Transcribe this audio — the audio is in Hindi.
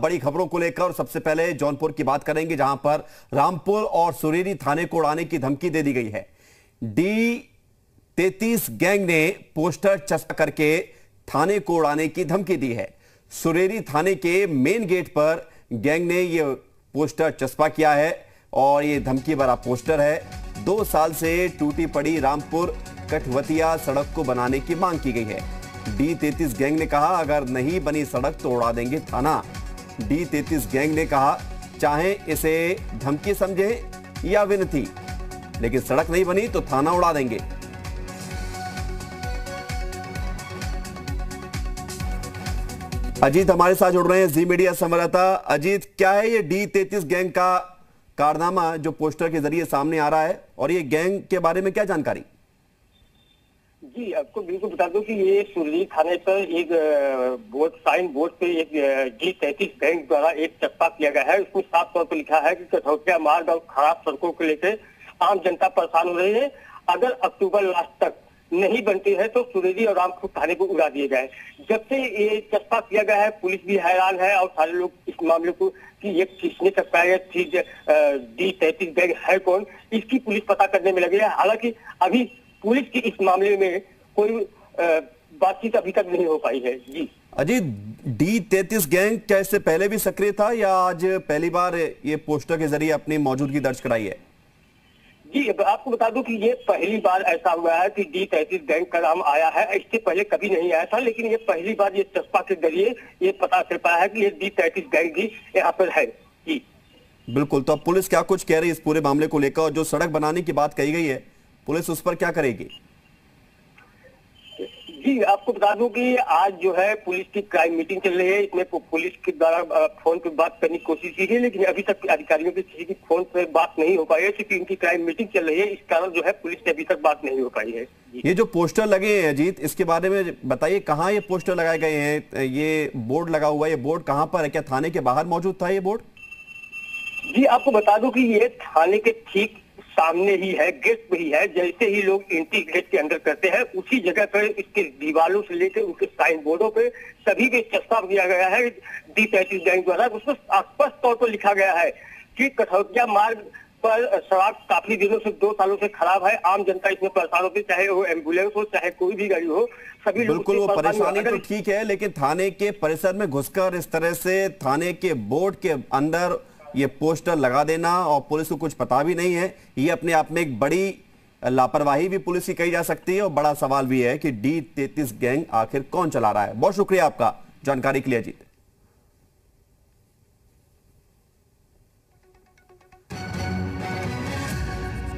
बड़ी खबरों को लेकर। सबसे पहले जौनपुर की बात करेंगे, जहां पर रामपुर और सुरेरी थाने को उड़ाने की धमकी दे दी गई है। D33 गैंग ने पोस्टर चस्पा करके थाने को उड़ाने की धमकी दी है। सुरेरी थाने के मेन गेट पर गैंग ने यह पोस्टर चस्पा किया है और ये धमकी भरा पोस्टर है। 2 साल से टूटी पड़ी रामपुर कठवतिया सड़क को बनाने की मांग की गई है। D33 गैंग ने कहा, अगर नहीं बनी सड़क तो उड़ा देंगे थाना। D33 गैंग ने कहा, चाहे इसे धमकी समझें या विनती, लेकिन सड़क नहीं बनी तो थाना उड़ा देंगे। अजीत हमारे साथ जुड़ रहे हैं जी मीडिया संवाददाता। अजीत, क्या है ये D33 गैंग का कारनामा जो पोस्टर के जरिए सामने आ रहा है, और ये गैंग के बारे में क्या जानकारी? जी आपको बिल्कुल बता दूं कि ये सुरेरी थाने पर एक बोर्ड, साइन बोर्ड पे एक D33 गैंग द्वारा एक चस्पा किया गया है। उसमें साफ तौर पर लिखा है कि कठौतिया मार्ग और खराब सड़कों को लेकर आम जनता परेशान हो रही है। अगर अक्टूबर लास्ट तक नहीं बनती है तो सुरेरी और रामपुर थाने को उड़ा दिए गए। जब से ये चस्पा किया गया है, पुलिस भी हैरान है और सारे लोग इस मामले को कि ये किसने चस्पा है, चीज D33 गैंग है कौन, इसकी पुलिस पता करने में लगी है। हालांकि अभी पुलिस की इस मामले में कोई बातचीत अभी तक नहीं हो पाई है। जी अजय, D33 गैंग क्या इससे पहले भी सक्रिय था या आज पहली बार ये पोस्टर के जरिए अपनी मौजूदगी दर्ज कराई है? जी आपको बता दूं कि ये पहली बार ऐसा हुआ है कि D33 गैंग का नाम आया है, इससे पहले कभी नहीं आया था। लेकिन ये पहली बार ये चस्पा के जरिए ये पता चल पाया है कि ये D33 गैंग भी यहाँ पर है। जी बिल्कुल, तो अब पुलिस क्या कुछ कह रही है इस पूरे मामले को लेकर, और जो सड़क बनाने की बात कही गई है पुलिस उस पर क्या करेगी? जी आपको बता दूं कि आज जो है पुलिस की क्राइम मीटिंग चल रही है। इसमें पुलिस के द्वारा फोन पर बात करने की कोशिश की गई, लेकिन अभी तक अधिकारियों की किसी की फोन पर बात नहीं हो पाई है, क्योंकि इनकी क्राइम मीटिंग चल रही है। इस कारण जो है पुलिस से अभी तक बात नहीं हो पाई है। ये जो पोस्टर लगे हैं अजीत, इसके बारे में बताइए, कहाँ ये पोस्टर लगाए गए हैं, ये बोर्ड लगा हुआ है, ये बोर्ड कहाँ पर है, क्या थाने के बाहर मौजूद था ये बोर्ड? जी आपको बता दूं कि ये थाने के ठीक सामने ही है, गेट पे ही है। जैसे ही लोग एंट्री गेट के अंदर करते हैं उसी जगह पर इसके दीवारों से लेकर उसके साइन बोर्डों पे सभी पे चस्पा किया गया है D33 गैंग द्वारा। उसमें स्पष्ट तौर पर लिखा गया है कि कठौतिया मार्ग पर सड़क काफी दिनों से, 2 सालों से खराब है। आम जनता इसमें परेशान होती, चाहे वो एम्बुलेंस हो चाहे कोई भी गाड़ी हो, सभी बिल्कुल वो परेशानी तो ठीक है, लेकिन थाने के परिसर में घुसकर इस तरह से थाने के बोर्ड के अंदर ये पोस्टर लगा देना और पुलिस को कुछ पता भी नहीं है, ये अपने आप में एक बड़ी लापरवाही भी पुलिस की कही जा सकती है। और बड़ा सवाल भी है कि D33 गैंग आखिर कौन चला रहा है। बहुत शुक्रिया आपका जानकारी के लिए अजीत।